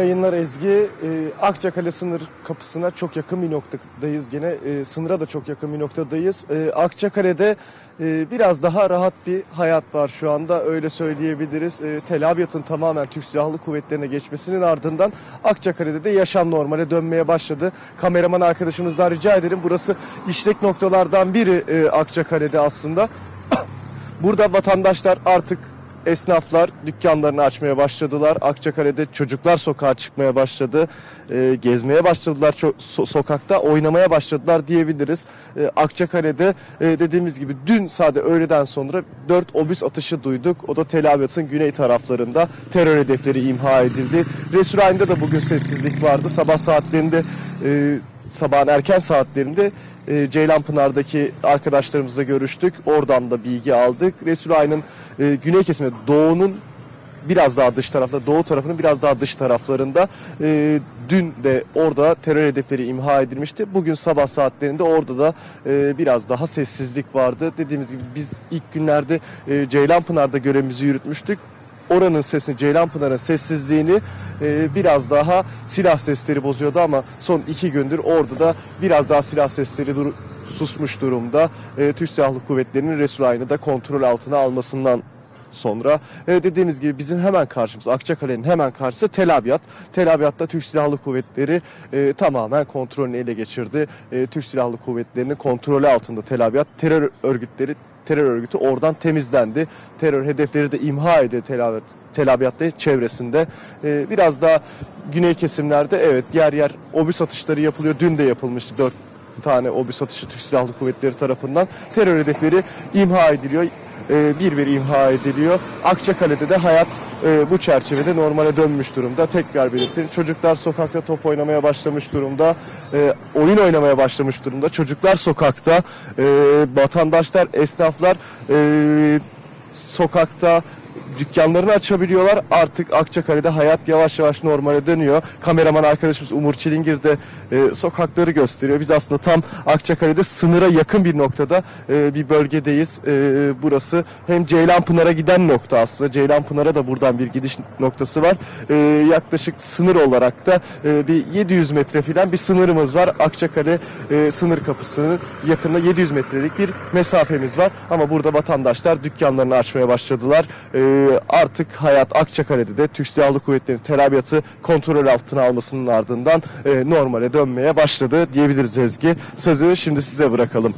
Yayınlar Ezgi, Akçakale sınır kapısına çok yakın bir noktadayız. Gene sınıra da çok yakın bir noktadayız. Akçakale'de biraz daha rahat bir hayat var şu anda, öyle söyleyebiliriz. Tel Abyad'ın tamamen Türk Silahlı Kuvvetleri'ne geçmesinin ardından Akçakale'de de yaşam normale dönmeye başladı. Kameraman arkadaşımızdan rica ederim, burası işlek noktalardan biri Akçakale'de aslında. Burada vatandaşlar artık... Esnaflar dükkanlarını açmaya başladılar. Akçakale'de çocuklar sokağa çıkmaya başladı. Gezmeye başladılar. Sokakta oynamaya başladılar diyebiliriz. Akçakale'de dediğimiz gibi dün sadece öğleden sonra 4 obüs atışı duyduk. O da Tel Abyad'ın güney taraflarında terör hedefleri imha edildi. Resulayn'da da bugün sessizlik vardı. Sabah saatlerinde sabahın erken saatlerinde Ceylanpınar'daki arkadaşlarımızla görüştük. Oradan da bilgi aldık. Resulayn'ın güney kesimi, doğunun biraz daha dış tarafta, doğu tarafının biraz daha dış taraflarında dün de orada terör hedefleri imha edilmişti. Bugün sabah saatlerinde orada da biraz daha sessizlik vardı. Dediğimiz gibi biz ilk günlerde Ceylanpınar'da görevimizi yürütmüştük. Oranın sesini, Ceylanpınar'ın sessizliğini biraz daha silah sesleri bozuyordu ama son iki gündür orada da biraz daha silah sesleri susmuş durumda. Türk Silahlı Kuvvetleri'nin Resulayn'ı da kontrol altına almasından sonra dediğimiz gibi bizim hemen karşımız, Akçakale'nin hemen karşısı Tel Abyad. Tel Abyad'da Türk Silahlı Kuvvetleri tamamen kontrolünü ele geçirdi. Türk Silahlı Kuvvetleri'nin kontrolü altında Tel Abyad. Terör örgütü oradan temizlendi. Terör hedefleri de imha edildi Tel Abyad'da çevresinde. Biraz daha güney kesimlerde evet yer yer obüs atışları yapılıyor. Dün de yapılmıştı 4 tane obüs atışı Türk Silahlı Kuvvetleri tarafından. Terör hedefleri imha ediliyor. Bir imha ediliyor. Akçakale'de de hayat bu çerçevede normale dönmüş durumda. Tekrar belirtelim. Çocuklar sokakta top oynamaya başlamış durumda. Oyun oynamaya başlamış durumda. Çocuklar sokakta. Vatandaşlar, esnaflar sokakta dükkanlarını açabiliyorlar. Artık Akçakale'de hayat yavaş yavaş normale dönüyor. Kameraman arkadaşımız Umur Çilingir de sokakları gösteriyor. Biz aslında tam Akçakale'de sınıra yakın bir noktada bir bölgedeyiz. Burası hem Ceylanpınar'a giden nokta aslında. Ceylanpınar'a da buradan bir gidiş noktası var. Yaklaşık sınır olarak da bir 700 metre filan bir sınırımız var. Akçakale sınır kapısının yakında 700 metrelik bir mesafemiz var. Ama burada vatandaşlar dükkanlarını açmaya başladılar. Artık hayat Akçakale'de de Türk Silahlı Kuvvetleri'nin Tel Abyad'ı kontrol altına almasının ardından normale dönmeye başladı diyebiliriz Ezgi. Sözü şimdi size bırakalım.